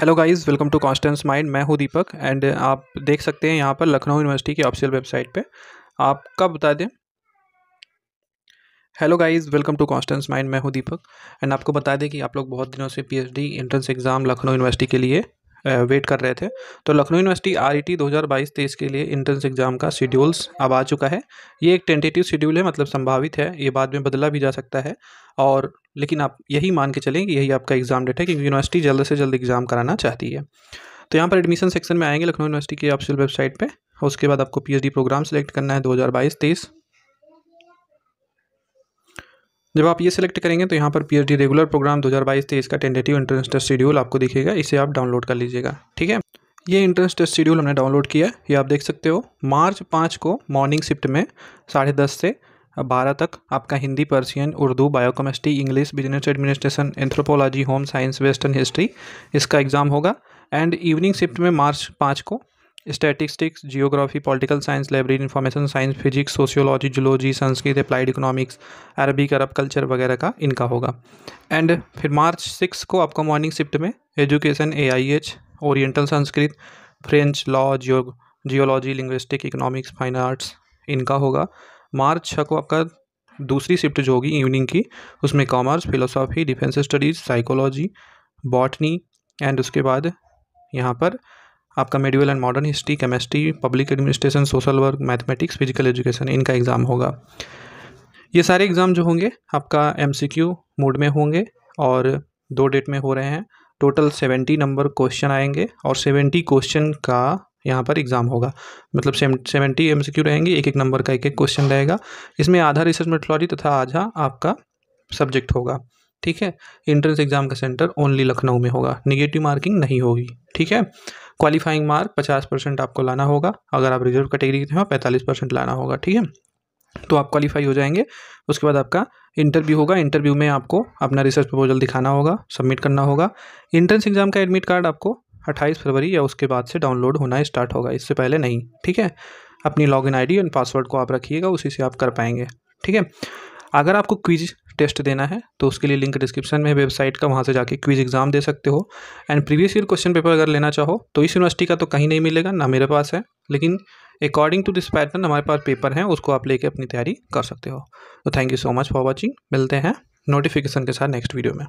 Hello guys, welcome to Constance Mind. मैं हूं दीपक and आप देख सकते हैं यहां पर लखनऊ यूनिवर्सिटी की ऑफिशियल वेबसाइट पे। आपका बता दें, hello guys, welcome to Constance Mind, मैं हूं दीपक एंड आपको बता दें कि आप लोग बहुत दिनों से PhD entrance exam Lucknow university के लिए वेट कर रहे थे। तो लखनऊ यूनिवर्सिटी RET 2022-23 के लिए एंट्रेंस एग्ज़ाम का शेड्यूल्स अब आ चुका है। ये एक टेंटेटिव शेड्यूल है, मतलब संभावित है, ये बाद में बदला भी जा सकता है, और लेकिन आप यही मान के चलें कि यही आपका एग्ज़ाम डेट है, क्योंकि यूनिवर्सिटी जल्द से जल्द एग्ज़ाम कराना चाहती है। तो यहाँ पर एडमिशन सेक्शन में आएंगे लखनऊ यूनिवर्सिटी की ऑफिशियल वेबसाइट पर। उसके बाद आपको PhD प्रोग्राम सेलेक्ट करना है 2022-23। जब आप ये सिलेक्ट करेंगे तो यहाँ पर PhD रेगुलर प्रोग्राम 2022-23 का टेंटेटिव एंट्रेंस टेस्ट शेड्यूल आपको दिखेगा, इसे आप डाउनलोड कर लीजिएगा। ठीक है, ये एंट्रेंस टेस्ट शेड्यूल हमने डाउनलोड किया है, ये आप देख सकते हो। मार्च 5 को मॉर्निंग शिफ्ट में 10:30 से 12 तक आपका Hindi, Persian, Urdu, biochemistry, English, business administration, anthropology, home science, western history इसका एग्ज़ाम होगा। एंड इवनिंग शिफ्ट में मार्च 5 को statistics, geography, political science, library, information science, physics, sociology, zoology, Sanskrit, applied economics, Arabic, Arab culture वगैरह का इनका होगा। एंड फिर मार्च 6 को आपका मॉर्निंग शिफ्ट में education, AIH, oriental Sanskrit, French, law, geology, linguistic, economics, fine arts इनका होगा। मार्च 6 को आपका दूसरी शिफ्ट जो होगी इवनिंग की, उसमें commerce, philosophy, defence studies, psychology, botany, and उसके बाद यहाँ पर आपका medieval and modern history, chemistry, public administration, social work, mathematics, physical education इनका एग्ज़ाम होगा। ये सारे एग्ज़ाम जो होंगे आपका MCQ मोड में होंगे और 2 डेट में हो रहे हैं। टोटल 70 नंबर क्वेश्चन आएंगे और 70 क्वेश्चन का यहाँ पर एग्ज़ाम होगा, मतलब 70 MCQ रहेंगे, एक एक नंबर का एक एक क्वेश्चन रहेगा। इसमें आधा रिसर्च मेथोडोलॉजी तथा आधा आपका सब्जेक्ट होगा। ठीक है, एंट्रेंस एग्ज़ाम का सेंटर ओनली लखनऊ में होगा, नेगेटिव मार्किंग नहीं होगी। ठीक है, क्वालिफाइंग मार्क 50% आपको लाना होगा, अगर आप रिजर्व कैटेगरी के हो 45% लाना होगा। ठीक है, तो आप क्वालिफाई हो जाएंगे। उसके बाद आपका इंटरव्यू होगा, इंटरव्यू में आपको अपना रिसर्च प्रपोजल दिखाना होगा, सबमिट करना होगा। एंट्रेंस एग्ज़ाम का एडमिट कार्ड आपको 28 फरवरी या उसके बाद से डाउनलोड होना स्टार्ट होगा, इससे पहले नहीं। ठीक है, अपनी लॉगिन ID एंड पासवर्ड को आप रखिएगा, उसी से आप कर पाएंगे। ठीक है, अगर आपको क्विज टेस्ट देना है तो उसके लिए लिंक डिस्क्रिप्शन में है वेबसाइट का, वहाँ से जाके क्विज एग्ज़ाम दे सकते हो। And previous year question paper अगर लेना चाहो तो इस यूनिवर्सिटी का तो कहीं नहीं मिलेगा, ना मेरे पास है, लेकिन अकॉर्डिंग टू दिस पैटर्न हमारे पास पेपर हैं, उसको आप लेके अपनी तैयारी कर सकते हो। तो thank you so much for watching, मिलते हैं नोटिफिकेशन के साथ नेक्स्ट वीडियो में।